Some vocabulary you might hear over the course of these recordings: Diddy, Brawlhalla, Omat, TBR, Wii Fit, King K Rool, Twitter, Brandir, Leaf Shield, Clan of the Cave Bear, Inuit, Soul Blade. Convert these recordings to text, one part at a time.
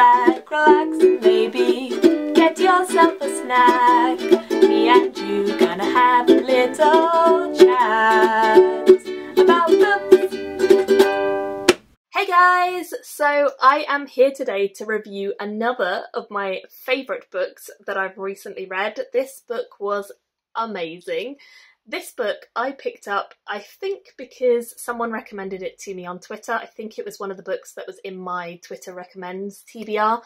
back, relax, maybe get yourself a snack. Me and you gonna have a little chat about books. Hey guys! So I am here today to review another of my favourite books that I've recently read. This book was amazing. This book I picked up, I think, because someone recommended it to me on Twitter. I think it was one of the books that was in my Twitter recommends TBR,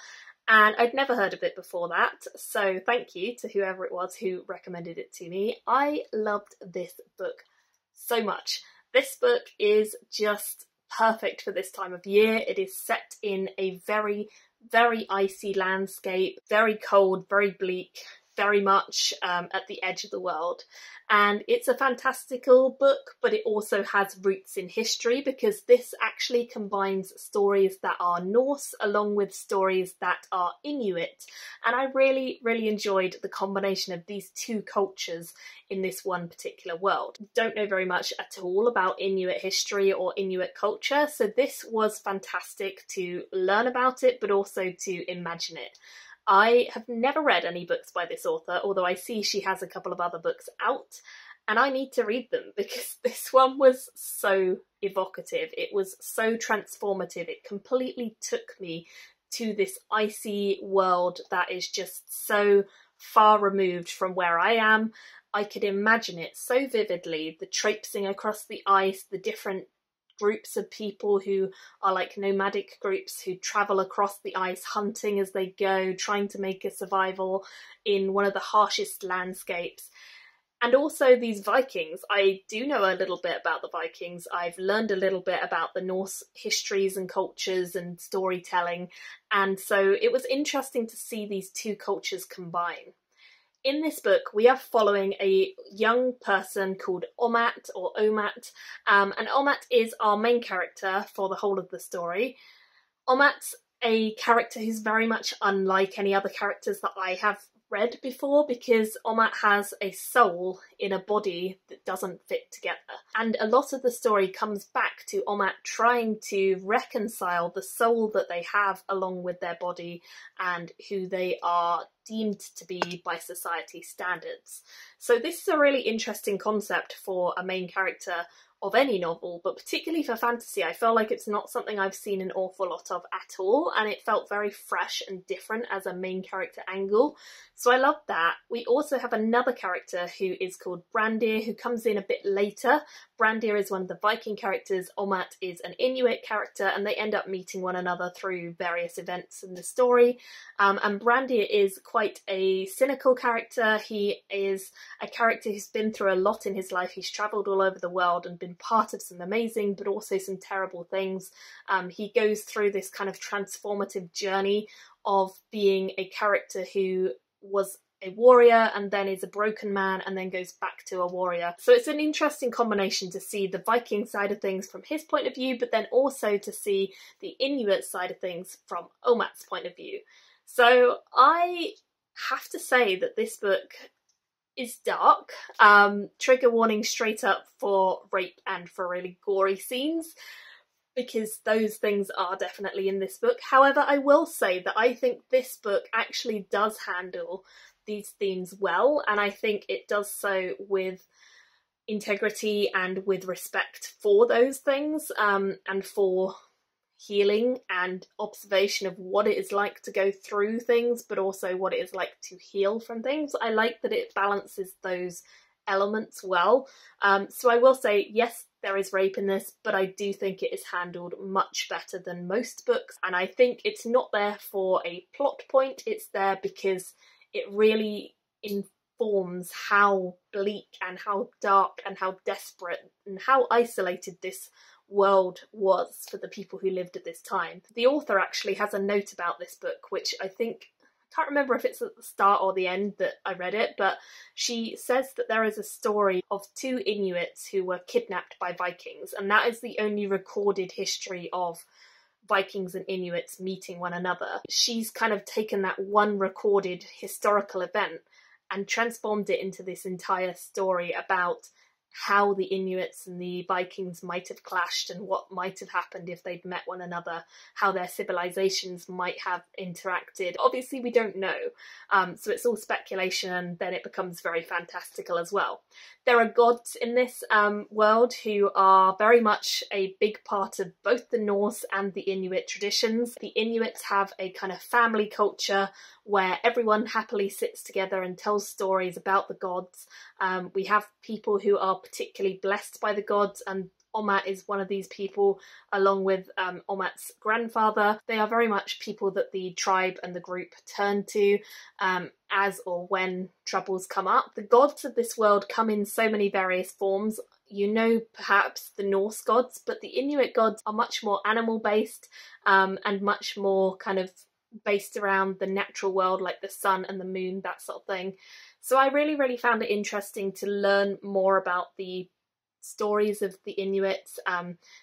and I'd never heard of it before that, so thank you to whoever it was who recommended it to me. I loved this book so much. This book is just perfect for this time of year. It is set in a very, very icy landscape, very cold, very bleak, very much at the edge of the world. And it's a fantastical book, but it also has roots in history, because this actually combines stories that are Norse along with stories that are Inuit. And I really, really enjoyed the combination of these two cultures in this one particular world. Don't know very much at all about Inuit history or Inuit culture, so this was fantastic to learn about it, but also to imagine it. I have never read any books by this author, although I see she has a couple of other books out, and I need to read them because this one was so evocative. It was so transformative. It completely took me to this icy world that is just so far removed from where I am. I could imagine it so vividly, the traipsing across the ice, the different groups of people who are like nomadic groups who travel across the ice, hunting as they go, trying to make a survival in one of the harshest landscapes. And also these Vikings. I do know a little bit about the Vikings. I've learned a little bit about the Norse histories and cultures and storytelling, and so it was interesting to see these two cultures combine. In this book, we are following a young person called Omat, or Omat, and Omat is our main character for the whole of the story. Omat's a character who's very much unlike any other characters that I have read before, because Omat has a soul in a body that doesn't fit together. And a lot of the story comes back to Omat trying to reconcile the soul that they have along with their body and who they are deemed to be by society standards. So this is a really interesting concept for a main character of any novel, but particularly for fantasy. I feel like it's not something I've seen an awful lot of at all, and it felt very fresh and different as a main character angle, so I loved that. We also have another character who is called Brandir, who comes in a bit later. Brandir is one of the Viking characters, Omat is an Inuit character, and they end up meeting one another through various events in the story. And Brandir is quite a cynical character. He is a character who's been through a lot in his life. He's travelled all over the world and been part of some amazing but also some terrible things. He goes through this kind of transformative journey of being a character who was a warrior and then is a broken man and then goes back to a warrior. So it's an interesting combination to see the Viking side of things from his point of view, but then also to see the Inuit side of things from Omat's point of view. So I have to say that this book is dark. Trigger warning straight up for rape and for really gory scenes, because those things are definitely in this book. However, I will say that I think this book actually does handle these themes well, and I think it does so with integrity and with respect for those things, and for healing and observation of what it is like to go through things, but also what it is like to heal from things. I like that it balances those elements well. So I will say, yes, there is rape in this, but I do think it is handled much better than most books. And I think it's not there for a plot point. It's there because it really informs how bleak and how dark and how desperate and how isolated this world was for the people who lived at this time. The author actually has a note about this book, which I think, I can't remember if it's at the start or the end that I read it, but she says that there is a story of two Inuits who were kidnapped by Vikings, and that is the only recorded history of Vikings and Inuits meeting one another. She's kind of taken that one recorded historical event and transformed it into this entire story about how the Inuits and the Vikings might have clashed and what might have happened if they'd met one another, how their civilizations might have interacted. Obviously we don't know, so it's all speculation, and then it becomes very fantastical as well. There are gods in this world who are very much a big part of both the Norse and the Inuit traditions. The Inuits have a kind of family culture where everyone happily sits together and tells stories about the gods. We have people who are particularly blessed by the gods, and Omat is one of these people, along with Omat's grandfather. They are very much people that the tribe and the group turn to as or when troubles come up. The gods of this world come in so many various forms. You know, perhaps the Norse gods, but the Inuit gods are much more animal-based and much more kind of based around the natural world, like the sun and the moon, that sort of thing. So I really found it interesting to learn more about the stories of the Inuits,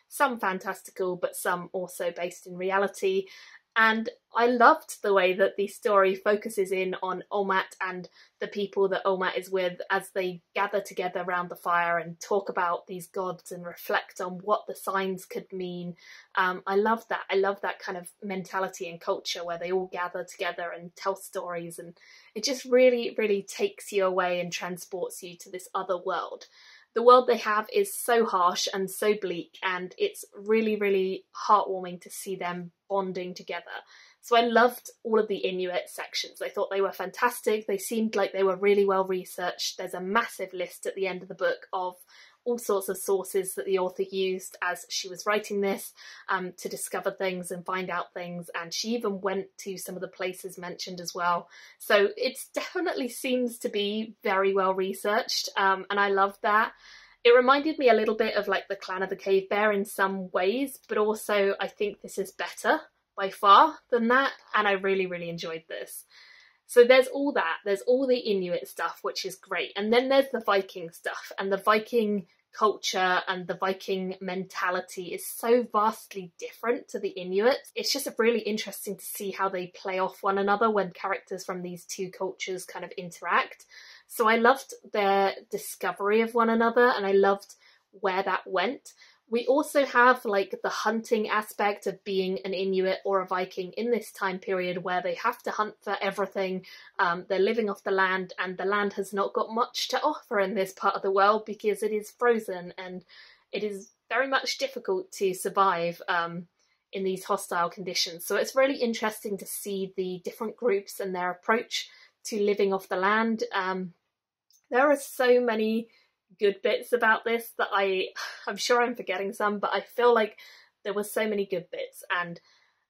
some fantastical but some also based in reality. And I loved the way that the story focuses in on Omat and the people that Omat is with as they gather together around the fire and talk about these gods and reflect on what the signs could mean. I love that. I love that kind of mentality and culture where they all gather together and tell stories, and it just really takes you away and transports you to this other world. The world they have is so harsh and so bleak, and it's really heartwarming to see them bonding together. So I loved all of the Inuit sections. I thought they were fantastic. They seemed like they were really well researched. There's a massive list at the end of the book of all sorts of sources that the author used as she was writing this to discover things and find out things, and she even went to some of the places mentioned as well. So it definitely seems to be very well researched, and I love that. It reminded me a little bit of like the Clan of the Cave Bear in some ways, but also I think this is better by far than that, and I really enjoyed this. So there's all that, there's all the Inuit stuff, which is great. And then there's the Viking stuff, and the Viking culture and the Viking mentality is so vastly different to the Inuits. It's just really interesting to see how they play off one another when characters from these two cultures kind of interact. So I loved their discovery of one another, and I loved where that went. We also have like the hunting aspect of being an Inuit or a Viking in this time period where they have to hunt for everything. They're living off the land, and the land has not got much to offer in this part of the world because it is frozen, and it is very much difficult to survive in these hostile conditions. So it's really interesting to see the different groups and their approach to living off the land. There are so many good bits about this that I'm sure I'm forgetting some, but I feel like there were so many good bits, and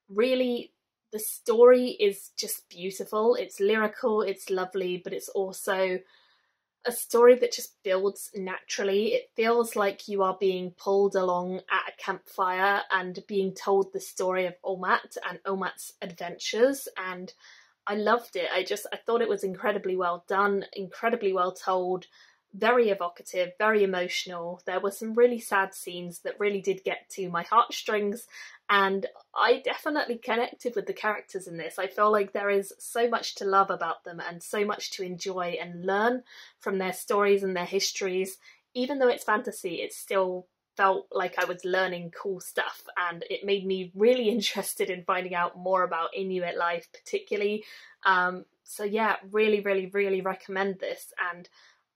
really the story is just beautiful. It's lyrical, it's lovely, but it's also a story that just builds naturally. It feels like you are being pulled along at a campfire and being told the story of Omat and Omat's adventures, and I loved it. I thought it was incredibly well done, incredibly well told, very evocative, very emotional. There were some really sad scenes that really did get to my heartstrings, and I definitely connected with the characters in this. I feel like there is so much to love about them and so much to enjoy and learn from their stories and their histories. Even though it's fantasy, it still felt like I was learning cool stuff, and it made me really interested in finding out more about Inuit life particularly. So yeah, really recommend this, and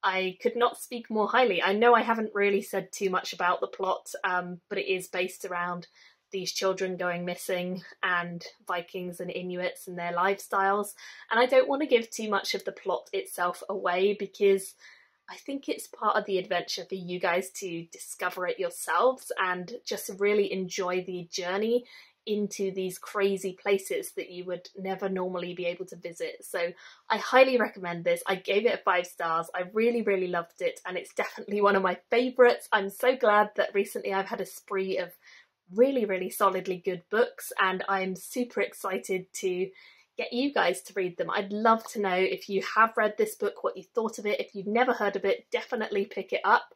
I could not speak more highly. I know I haven't really said too much about the plot, but it is based around these children going missing and Vikings and Inuits and their lifestyles. And I don't want to give too much of the plot itself away because I think it's part of the adventure for you guys to discover it yourselves and just really enjoy the journey into these crazy places that you would never normally be able to visit. So I highly recommend this. I gave it 5 stars. I really loved it, and it's definitely one of my favorites. I'm so glad that recently I've had a spree of really solidly good books, and I'm super excited to get you guys to read them. I'd love to know if you have read this book, what you thought of it. If you've never heard of it, definitely pick it up.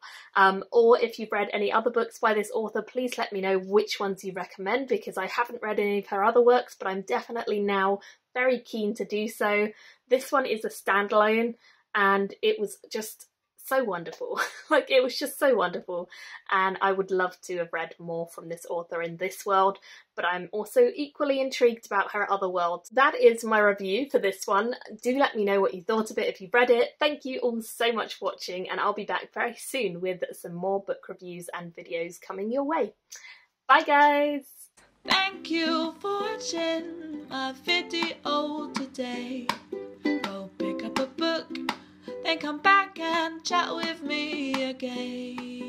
Or if you've read any other books by this author, please let me know which ones you recommend, because I haven't read any of her other works, but I'm definitely now very keen to do so. This one is a standalone, and it was just so wonderful. Like, it was just so wonderful, and I would love to have read more from this author in this world, but I'm also equally intrigued about her other worlds. That is my review for this one. Do let me know what you thought of it if you've read it. Thank you all so much for watching, and I'll be back very soon with some more book reviews and videos coming your way. Bye guys! Thank you for watching my video today. Go pick up a book, then come back and chat with me again.